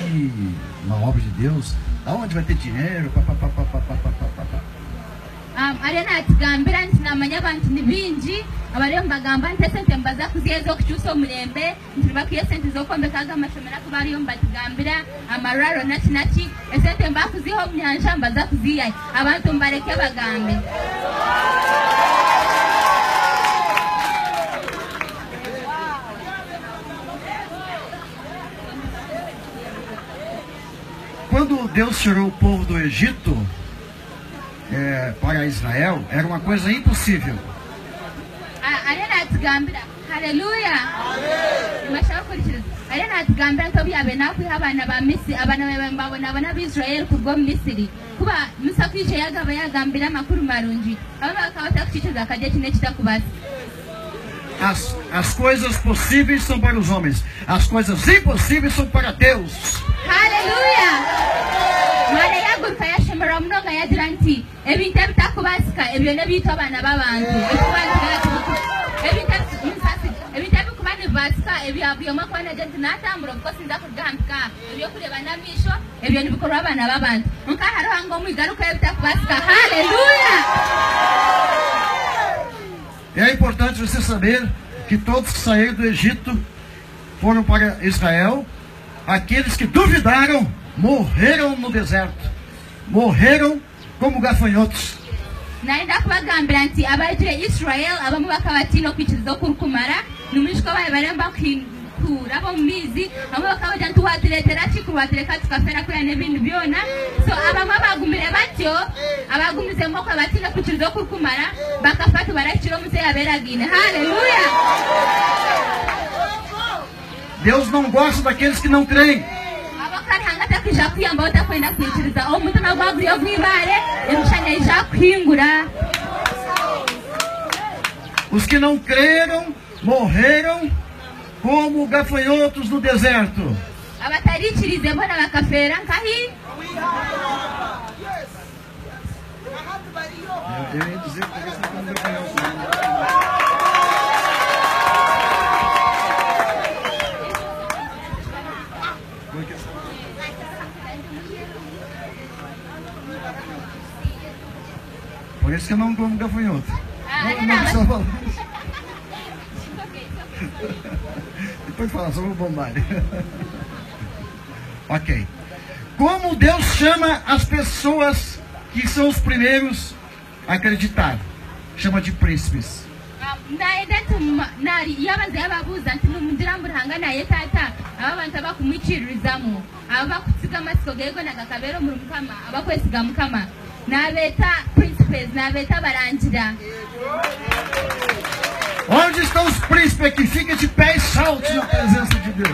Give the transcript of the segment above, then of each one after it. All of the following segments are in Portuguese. de uma obra de Deus, aonde vai ter dinheiro, papapá. Quando Deus tirou o povo do Egito, para Israel, era uma coisa impossível. Aleluia! As coisas possíveis são para os homens, as coisas impossíveis são para Deus. Aleluia! É importante você saber que todos que saíram do Egito foram para Israel. Aqueles que duvidaram morreram no deserto. Morreram como gafanhotos. Deus não gosta daqueles que não creem. Os que não creram morreram como gafanhotos no deserto. Eu ia dizer que eles não foram gafanhotos. Por isso que eu não como gafanhoto. Não. Depois fala sobre o bombarde. Ok. Como Deus chama as pessoas que são os primeiros a acreditar? Chama de príncipes. Onde estão os príncipes que ficam de pé e saltos na presença de Deus?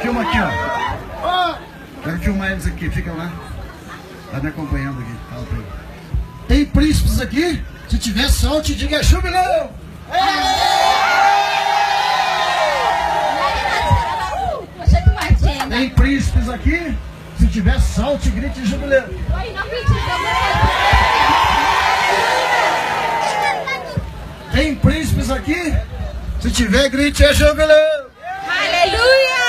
Filma aqui, ó. Quero filmar eles aqui, fica lá. Tá me acompanhando aqui. Tem príncipes aqui? Se tiver salte, diga jubileu! Tem príncipes aqui? Se tiver salte, grite jubileu. Tem príncipes aqui? Se tiver, grite jubileu. Aleluia!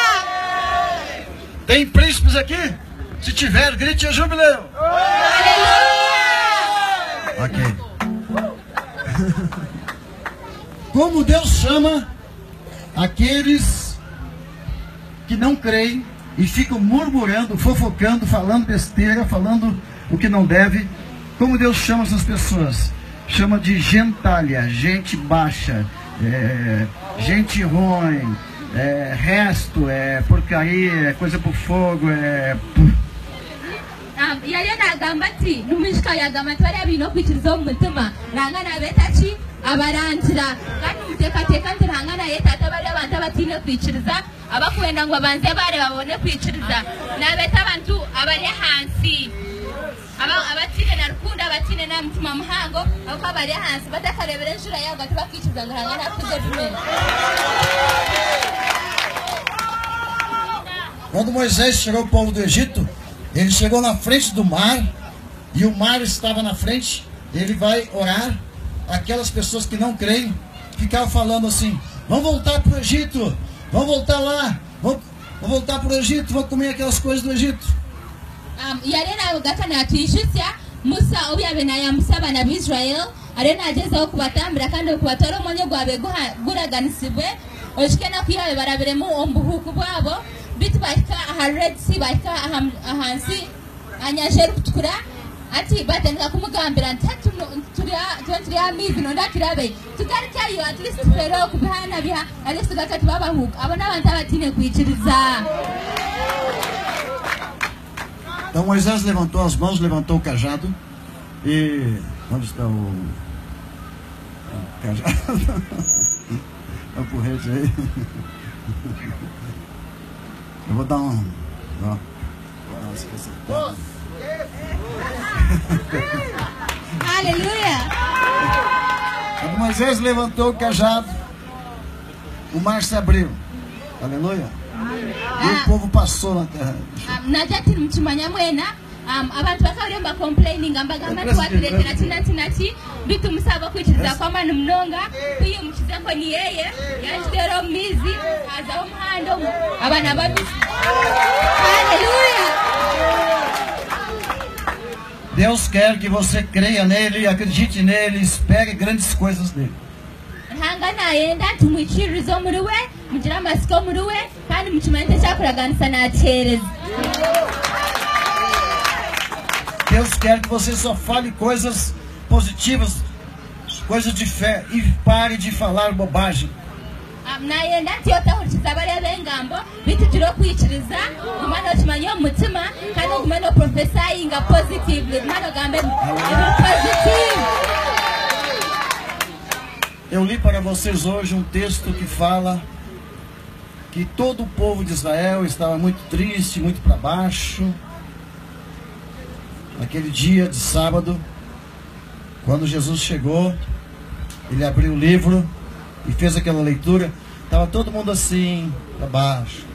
Tem príncipes aqui? Se tiver, grite jubileu. Aleluia! Ok. Como Deus chama aqueles que não creem e ficam murmurando, fofocando, falando besteira, falando o que não deve. Como Deus chama essas pessoas? Chama de gentalha, gente baixa, gente ruim, resto, porcaria, coisa por fogo, Quando Moisés tirou o povo do Egito, ele chegou na frente do mar, e o mar estava na frente, ele vai orar aquelas pessoas que não creem, ficavam falando assim: vão voltar para o Egito, vão voltar lá, vão voltar para o Egito, vão comer aquelas coisas do Egito. Ati batanga kumugambira ntatu turiya mizi no ndakirabe tugarikayo at least fero kubihana biha alisto gatatu babahuka abona abantu abatine kwiciriza. Então Moisés levantou as mãos, levantou o cajado e onde está o cajado? É o porrete aí. Eu vou dar um, ó. Aleluia! Moisés levantou o cajado, o mar se abriu. Aleluia! E o povo passou na terra. Deus quer que você creia nele, acredite nele, espere grandes coisas dele. Deus quer que você só fale coisas positivas, coisas de fé, e pare de falar bobagem. Eu li para vocês hoje um texto que fala que todo o povo de Israel estava muito triste, muito para baixo, naquele dia de sábado, quando Jesus chegou, ele abriu o livro e fez aquela leitura. Estava todo mundo assim, para baixo.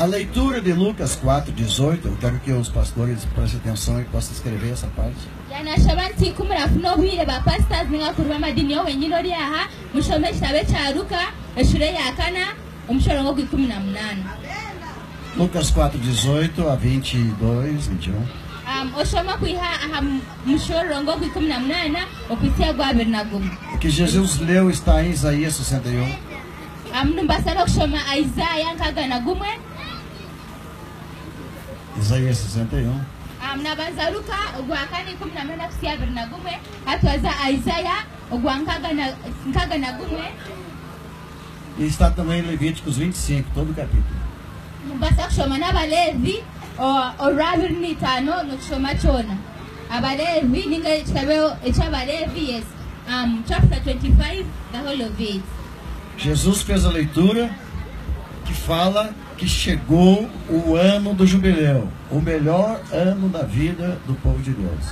A leitura de Lucas 4:18, eu quero que os pastores prestem atenção e possam escrever essa parte. Lucas 4:18 a 22, 21. O que Jesus leu está em Isaías 61. Isaías 61. E está também em Levíticos 25, todo o capítulo. Chapter 25, the whole of it. Jesus fez a leitura que fala que chegou o ano do jubileu, o melhor ano da vida do povo de Deus.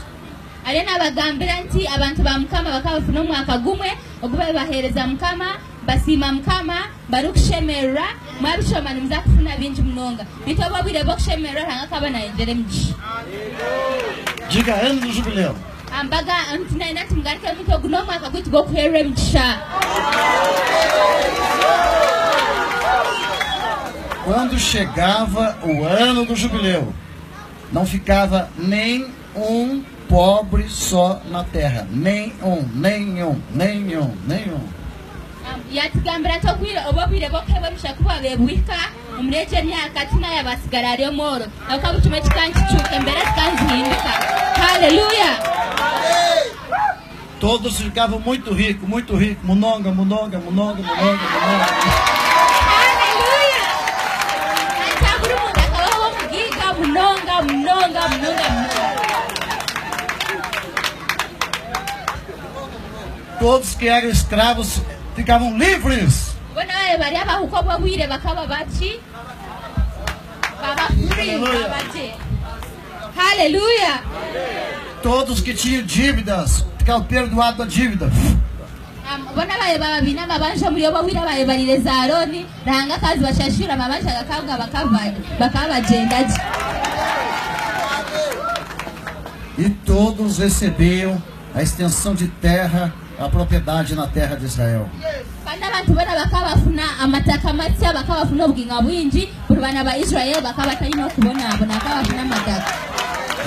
Diga ano do jubileu. Quando chegava o ano do jubileu, não ficava nem um pobre só na terra. Nenhum. Aleluia! Todos ficavam muito ricos, muito ricos. Mononga. Todos que eram escravos ficavam livres. Bona bari abahuko babwire bakaba bati baba free babate. Aleluia. Todos que tinham dívidas ficaram perdoados da dívida. Bona baye baba binamba banja muri babwire baye barireza Aroni ranga kazi bashashura mabanja gakabwa bakaba jendaje. E todos recebiam a extensão de terra, a propriedade na terra de Israel.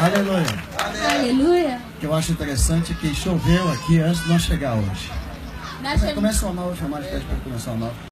Aleluia. Aleluia. O que eu acho interessante é que choveu aqui antes de nós chegar hoje. Começa o anal, chamar de pé para começar o anal.